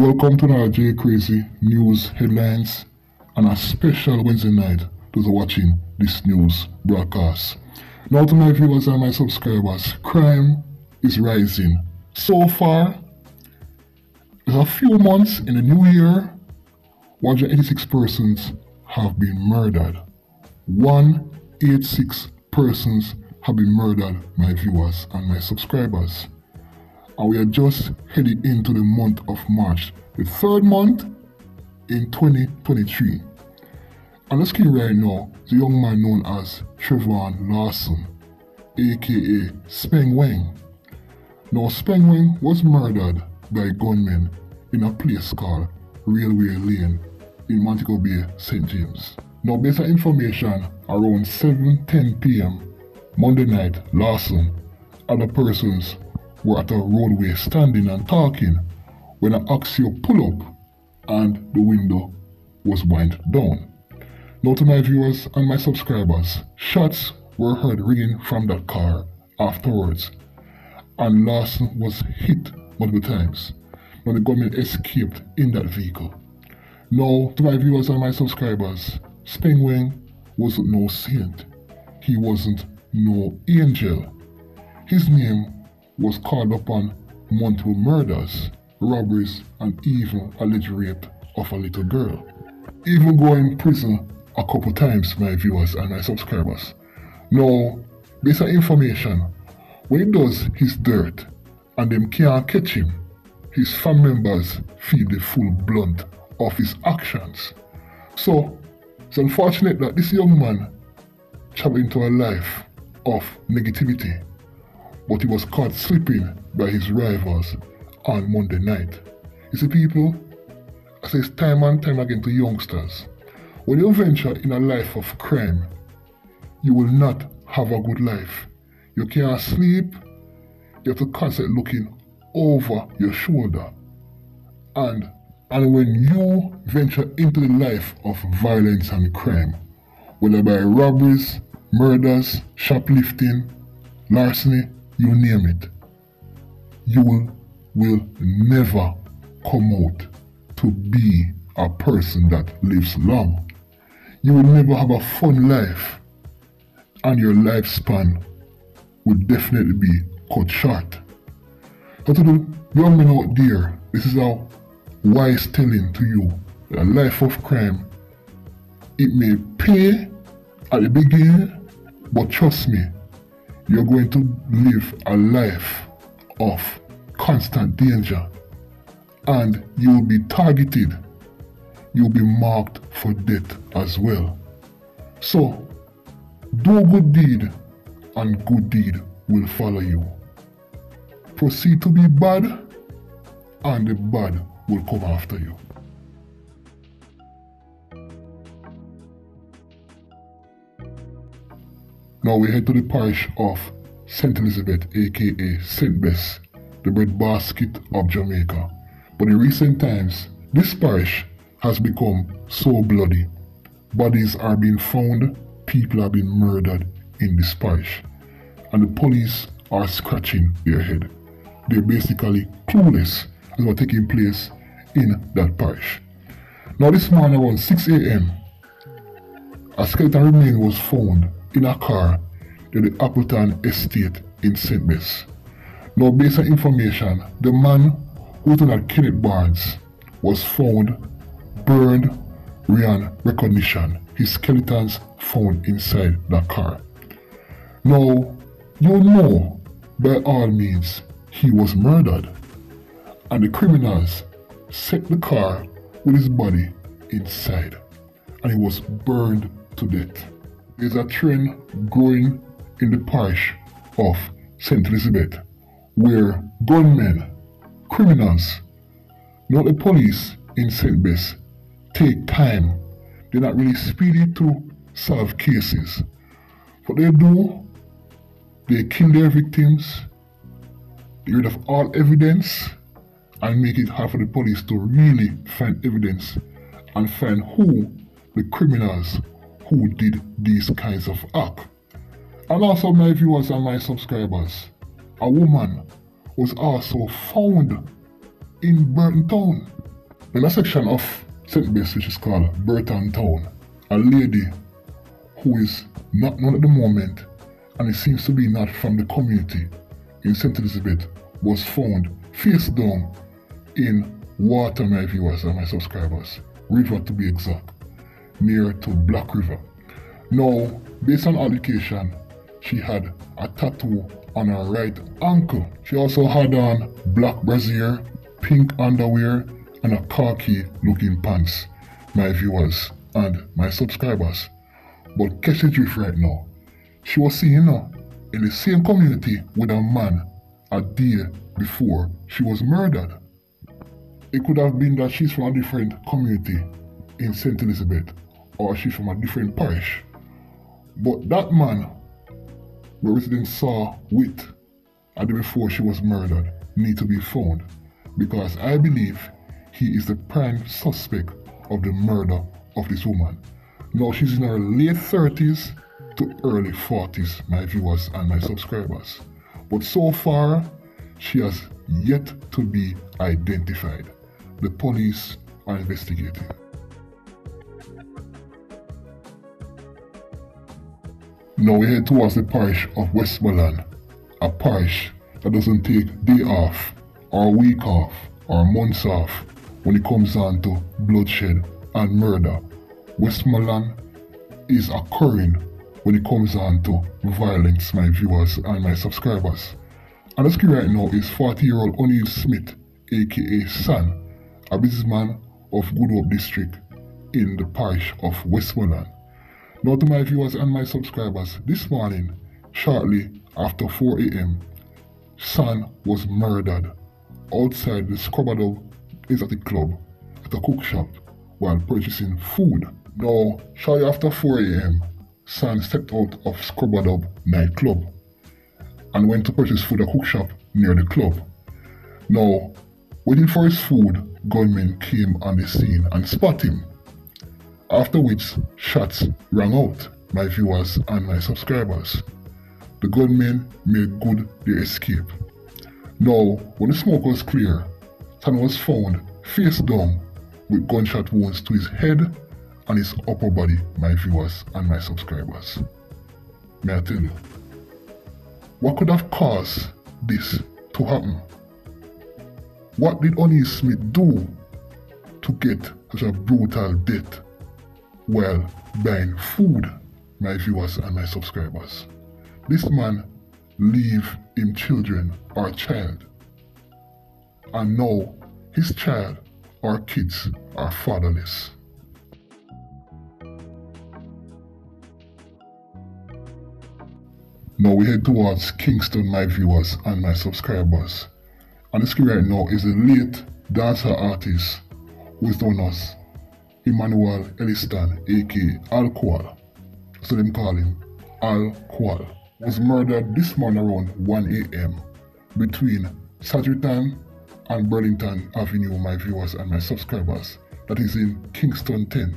Welcome to another J Crazy News Headlines and a special Wednesday night to the watching this news broadcast. Now to my viewers and my subscribers, crime is rising. So far, there's a few months in the new year, 186 persons have been murdered. 186 persons have been murdered, my viewers and my subscribers. And we are just heading into the month of March, the third month in 2023. And let's keep right now, the young man known as Trevor Larson, aka Speng Weng. Now Speng Weng was murdered by gunmen in a place called Railway Lane in Montego Bay, St. James. Now based on information, around 7:10 p.m. Monday night, Larson, other persons were at a roadway standing and talking when an Axio pulled up and the window was wind down. Now to my viewers and my subscribers, shots were heard ringing from that car afterwards and Larson was hit multiple times. Now the gunman escaped in that vehicle. Now to my viewers and my subscribers, Speng Weng wasn't no saint. He wasn't no angel. His name was called upon multiple murders, robberies and even alleged rape of a little girl. Even going in prison a couple times, my viewers and my subscribers. Now, based on information, when he does his dirt and them can't catch him, his family members feel the full brunt of his actions. So, it's unfortunate that this young man traveled into a life of negativity, but he was caught sleeping by his rivals on Monday night. You see people, I say it's time and time again to youngsters, when you venture in a life of crime, you will not have a good life. You can't sleep, you have to constantly looking over your shoulder. And when you venture into the life of violence and crime, whether by robberies, murders, shoplifting, larceny, you name it, you will never come out to be a person that lives long. You will never have a fun life and your lifespan will definitely be cut short. So to the young men out there, this is how wise telling to you that a life of crime, it may pay at the beginning, but trust me, you're going to live a life of constant danger and you'll be targeted, you'll be marked for death as well. So, do a good deed and good deed will follow you. Proceed to be bad and the bad will come after you. Now we head to the parish of St. Elizabeth, aka St. Bess, the breadbasket of Jamaica. But in recent times, this parish has become so bloody. Bodies are being found, people are being murdered in this parish. And the police are scratching their head. They're basically clueless as what's taking place in that parish. Now this morning around 6 a.m., a skeleton remain was found in a car near the Appleton estate in St. Bess. Now based on information, the man who was known as Kenneth Barnes was found burned beyond recognition. His skeletons found inside the car. Now, you know by all means he was murdered and the criminals set the car with his body inside and he was burned to death. There's a trend growing in the parish of St. Elizabeth where gunmen, criminals, not the police in St. Bess, take time. They're not really speedy to solve cases. What they do, they kill their victims, they rid of all evidence and make it hard for the police to really find evidence and find who the criminals who did these kinds of acts. And also my viewers and my subscribers, a woman was also found in Burton Town In a section of St. Bates which is called Burton Town, a lady who is not known at the moment, and it seems to be not from the community, in St. Elizabeth was found face down in water, my viewers and my subscribers, river to be exact, near to Black River. Now, based on allegation, she had a tattoo on her right ankle. She also had on black brassiere, pink underwear, and a khaki looking pants, my viewers and my subscribers. But catch the drift right now. She was seen in the same community with a man a day before she was murdered. It could have been that she's from a different community in St. Elizabeth, or she's from a different parish. But that man, the resident saw with a day before she was murdered, need to be found, because I believe he is the prime suspect of the murder of this woman. Now she's in her late 30s to early 40s, my viewers and my subscribers. But so far, she has yet to be identified. The police are investigating. Now we head towards the parish of Westmoreland, a parish that doesn't take day off, or week off, or months off when it comes down to bloodshed and murder. Westmoreland is occurring when it comes down to violence, my viewers and my subscribers. And the screen right now is 40-year-old Oniel Smith, aka San, a businessman of Good Hope District in the parish of Westmoreland. Now to my viewers and my subscribers, this morning, shortly after 4 AM, San was murdered outside the Scrubadub exotic club at a cook shop while purchasing food. Now, shortly after 4 AM, San stepped out of Scrubadub nightclub and went to purchase food at a cook shop near the club. Now, waiting for his food, gunmen came on the scene and spot him, after which shots rang out, my viewers and my subscribers. The gunmen made good their escape. Now, when the smoke was clear, San was found face down with gunshot wounds to his head and his upper body, my viewers and my subscribers. May I tell you, what could have caused this to happen? What did Oniel Smith do to get such a brutal death while buying food, my viewers and my subscribers? This man leave him children or child, and now his child or kids are fatherless. Now we head towards Kingston, my viewers and my subscribers. And the screen right now is the late dancer artist who is known as Emmanuel Elliston, aka Al Qual. So them call him Al Qual. Was murdered this morning around 1 AM between Sagitton and Burlington Avenue, my viewers and my subscribers. That is in Kingston 10.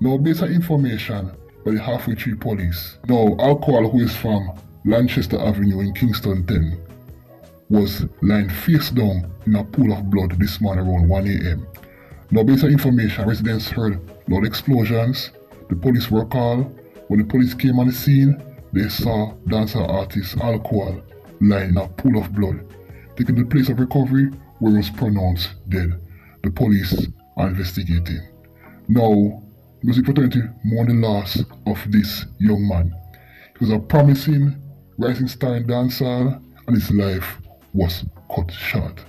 Now based on information by the Halfway Tree Police, now Al Qual, who is from Lanchester Avenue in Kingston 10, was lying face down in a pool of blood this morning around 1 AM. Now based on information, residents heard loud explosions. The police were called. When the police came on the scene, they saw dancer artist Al Qual lying in a pool of blood, taking the place of recovery where he was pronounced dead. The police are investigating. Now, music fraternity mourned the loss of this young man. He was a promising rising star in dancehall, and his life was cut short.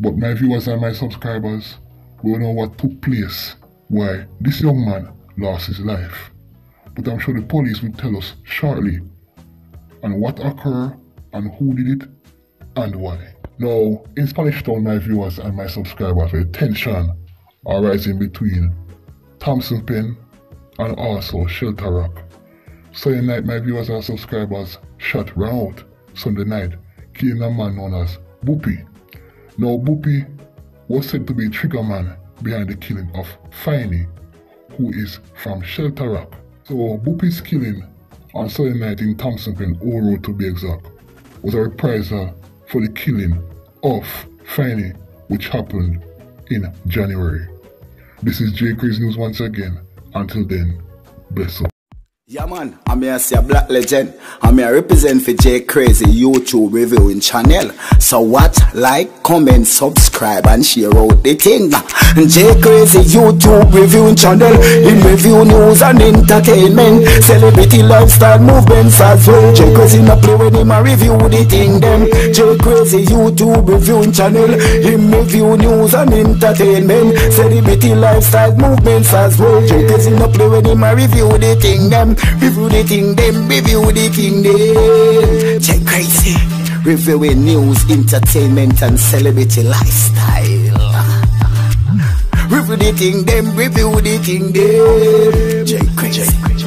But my viewers and my subscribers, we don't know what took place, why this young man lost his life. But I'm sure the police will tell us shortly on what occurred and who did it and why. Now, in Spanish Town, my viewers and my subscribers, the tension arising between Thompson Pen and also Shelter Rock. Sunday night, my viewers and subscribers, shot ran out Sunday night, killing a man known as Buppy. Now Buppy was said to be trigger man behind the killing of Finey, who is from Shelter Rock. So Buppy's killing on Sunday night in Thompson Pen, Old Road to be exact, was a reprisal for the killing of Finey, which happened in January. This is J Crazy News once again. Until then, bless up. Yeah man, I'm here see a black legend. I'm here represent for J Crazy YouTube reviewing channel. So what? Like, comment, subscribe and share out the thing. J Crazy YouTube reviewing channel. In review news and entertainment, celebrity lifestyle movements as well. J Crazy not play when him a review the thing them. J Crazy YouTube reviewing channel. In review news and entertainment, celebrity lifestyle movements as well. J Crazy not play when him a review the thing them. Review the thing them, review the thing them. J Crazy reviewing news, entertainment and celebrity lifestyle. Review the thing them, review the thing them. J Crazy.